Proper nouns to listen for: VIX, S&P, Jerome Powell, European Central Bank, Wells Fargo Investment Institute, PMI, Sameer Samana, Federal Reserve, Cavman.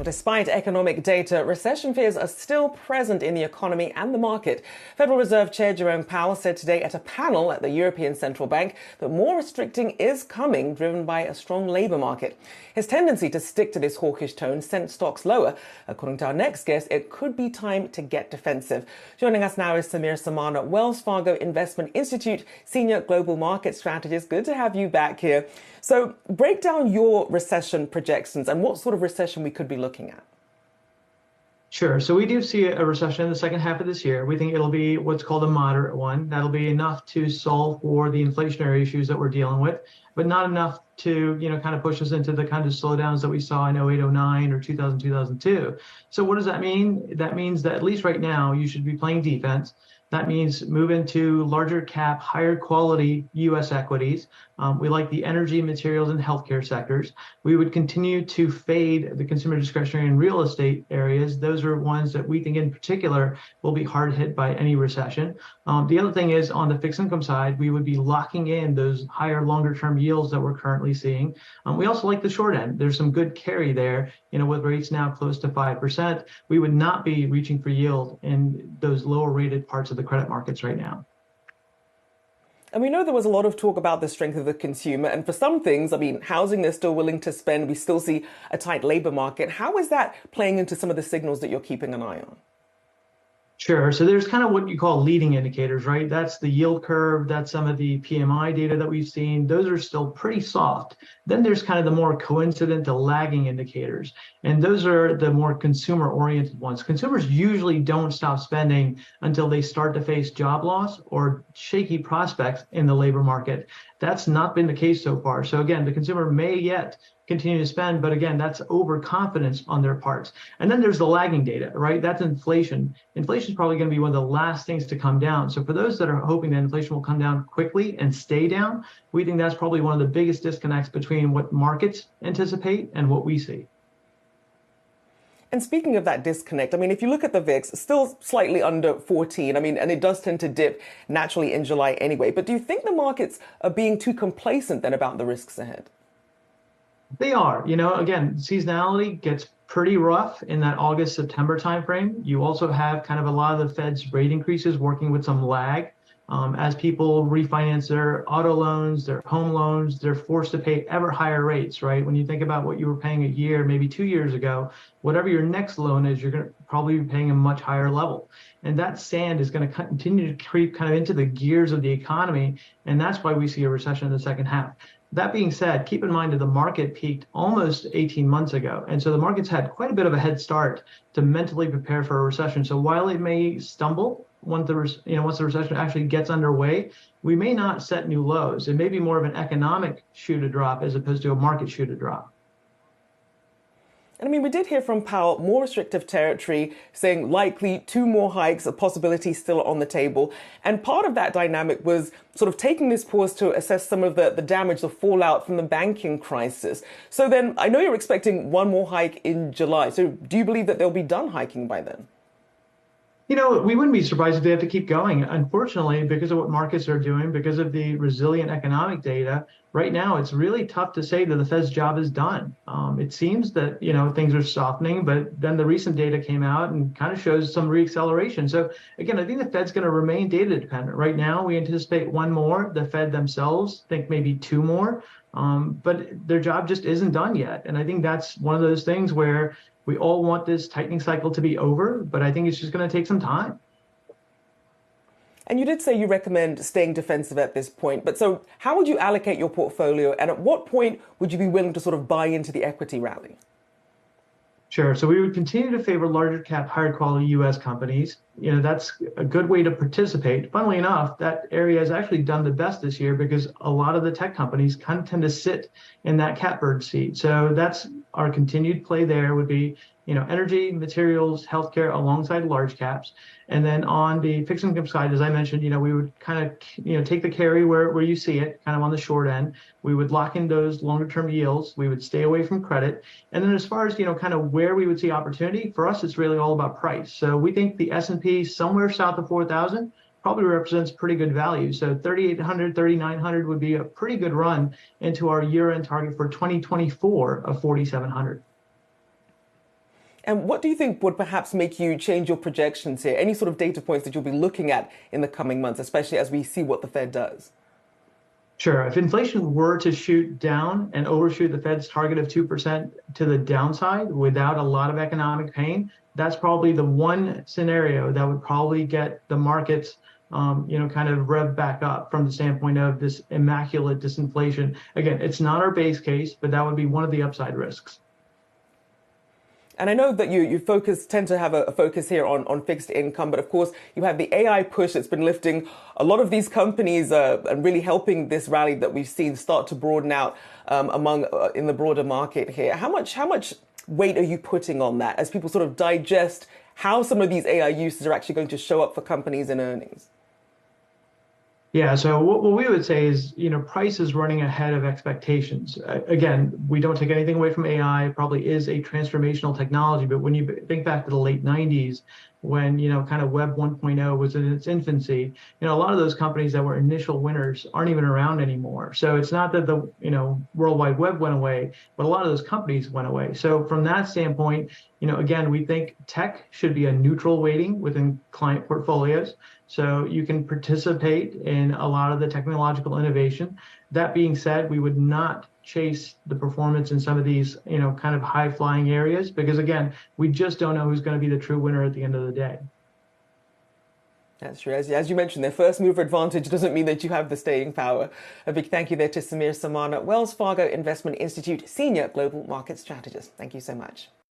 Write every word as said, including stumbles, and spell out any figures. Well, despite economic data, recession fears are still present in the economy and the market. Federal Reserve Chair Jerome Powell said today at a panel at the European Central Bank that more restricting is coming, driven by a strong labour market. His tendency to stick to this hawkish tone sent stocks lower. According to our next guest, it could be time to get defensive. Joining us now is Sameer Samana, Wells Fargo Investment Institute Senior Global Market Strategist. Good to have you back here. So break down your recession projections and what sort of recession we could be looking at. looking at? Sure. So we do see a recession in the second half of this year. We think it'll be what's called a moderate one. That'll be enough to solve for the inflationary issues that we're dealing with, but not enough to, you know, kind of push us into the kind of slowdowns that we saw in oh eight, oh nine or two thousand, two thousand two. So what does that mean? That means that at least right now you should be playing defense. That means move into larger cap, higher quality U S equities. Um, we like the energy, materials, and healthcare sectors. We would continue to fade the consumer discretionary and real estate areas. Those are ones that we think in particular will be hard hit by any recession. Um, the other thing is on the fixed income side, we would be locking in those higher, longer term yields that we're currently seeing. Um, we also like the short end. There's some good carry there. You know, with rates now close to five percent, we would not be reaching for yield in those lower rated parts of the the credit markets right now. And we know there was a lot of talk about the strength of the consumer, and for some things, I mean, housing, they're still willing to spend. We still see a tight labor market. How is that playing into some of the signals that you're keeping an eye on? Sure. So there's kind of what you call leading indicators, right? That's the yield curve. That's some of the P M I data that we've seen. Those are still pretty soft. Then there's kind of the more coincident to lagging indicators. And those are the more consumer-oriented ones. Consumers usually don't stop spending until they start to face job loss or shaky prospects in the labor market. That's not been the case so far. So again, the consumer may yet continue to spend, but again, that's overconfidence on their parts. And then there's the lagging data, right? That's inflation. Inflation is probably going to be one of the last things to come down. So for those that are hoping that inflation will come down quickly and stay down, we think that's probably one of the biggest disconnects between what markets anticipate and what we see. And speaking of that disconnect, I mean, if you look at the V I X, still slightly under fourteen, I mean, and it does tend to dip naturally in July anyway, but do you think the markets are being too complacent then about the risks ahead? They are. You know, again, seasonality gets pretty rough in that August, September timeframe. You also have kind of a lot of the Fed's rate increases working with some lag. Um, as people refinance their auto loans, their home loans, they're forced to pay ever higher rates, right? When you think about what you were paying a year, maybe two years ago, whatever your next loan is, you're going to probably be paying a much higher level. And that sand is going to continue to creep kind of into the gears of the economy. And that's why we see a recession in the second half. That being said, keep in mind that the market peaked almost eighteen months ago. And so the market's had quite a bit of a head start to mentally prepare for a recession. So while it may stumble once the, you know, once the recession actually gets underway, we may not set new lows. It may be more of an economic shoe to drop as opposed to a market shoe to drop. And I mean, we did hear from Powell, more restrictive territory, saying likely two more hikes, a possibility still on the table. And part of that dynamic was sort of taking this pause to assess some of the, the damage, the fallout from the banking crisis. So then I know you're expecting one more hike in July. So do you believe that they'll be done hiking by then? You know, we wouldn't be surprised if they have to keep going. Unfortunately, because of what markets are doing, because of the resilient economic data, right now it's really tough to say that the Fed's job is done. Um, it seems that, you know, things are softening, but then the recent data came out and kind of shows some reacceleration. So again, I think the Fed's going to remain data dependent. Right now, we anticipate one more. The Fed themselves think maybe two more, um, but their job just isn't done yet. And I think that's one of those things where we all want this tightening cycle to be over, but I think it's just going to take some time. And you did say you recommend staying defensive at this point, but so how would you allocate your portfolio and at what point would you be willing to sort of buy into the equity rally? Sure. So we would continue to favor larger cap, higher quality U S companies. You know, that's a good way to participate. Funnily enough, that area has actually done the best this year because a lot of the tech companies kind of tend to sit in that catbird seat. So that's our continued play there would be, you know, energy, materials, healthcare alongside large caps. And then on the fixed income side, as I mentioned, you know, we would kind of, you know, take the carry where, where you see it kind of on the short end. We would lock in those longer term yields. We would stay away from credit. And then as far as, you know, kind of where we would see opportunity for us, it's really all about price. So we think the S and P somewhere south of four thousand probably represents pretty good value. So thirty-eight hundred, thirty-nine hundred would be a pretty good run into our year end target for twenty twenty-four of forty-seven hundred. And what do you think would perhaps make you change your projections here? Any sort of data points that you'll be looking at in the coming months, especially as we see what the Fed does? Sure. If inflation were to shoot down and overshoot the Fed's target of two percent to the downside without a lot of economic pain, that's probably the one scenario that would probably get the markets, um, you know, kind of rev back up from the standpoint of this immaculate disinflation. Again, it's not our base case, but that would be one of the upside risks. And I know that you, you focus tend to have a, a focus here on, on fixed income, but of course you have the A I push that's been lifting a lot of these companies uh, and really helping this rally that we've seen start to broaden out um, among uh, in the broader market here. How much how much weight are you putting on that as people sort of digest how some of these A I uses are actually going to show up for companies and earnings? Yeah, so what, what we would say is, you know, price is running ahead of expectations. Uh, again, we don't take anything away from A I. It probably is a transformational technology, but when you think back to the late nineties, when, you know, kind of Web one point oh was in its infancy, you know, a lot of those companies that were initial winners aren't even around anymore. So it's not that the, you know, World Wide Web went away, but a lot of those companies went away. So from that standpoint, you know, again, we think tech should be a neutral weighting within client portfolios. So you can participate in a lot of the technological innovation. That being said, we would not chase the performance in some of these, you know, kind of high flying areas, because again, we just don't know who's going to be the true winner at the end of the day. That's true. As, as you mentioned, their first mover advantage doesn't mean that you have the staying power. A big thank you there to Sameer Samana, Wells Fargo Investment Institute Senior Global Market Strategist. Thank you so much.